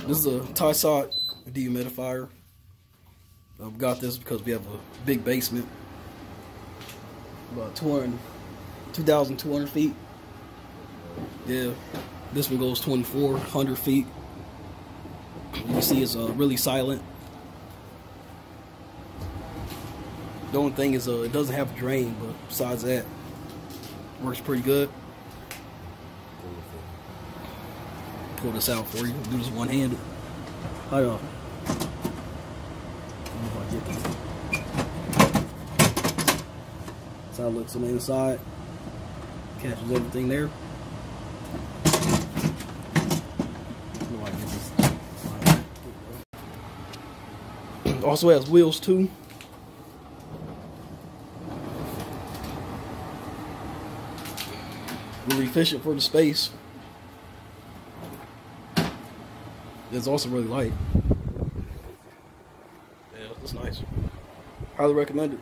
This is a TOSOT dehumidifier. I got this because we have a big basement, about 2,200 feet. Yeah, this one goes 2,400 feet. You can see it's really silent. The only thing is it doesn't have a drain, but besides that, it works pretty good. Pull this out for you. Do this one-handed. I don't know if I get this. That's how it looks on the inside. Catches everything there. Also has wheels too. Really efficient for the space. It's also really light. Yeah, it's nice. Highly recommended.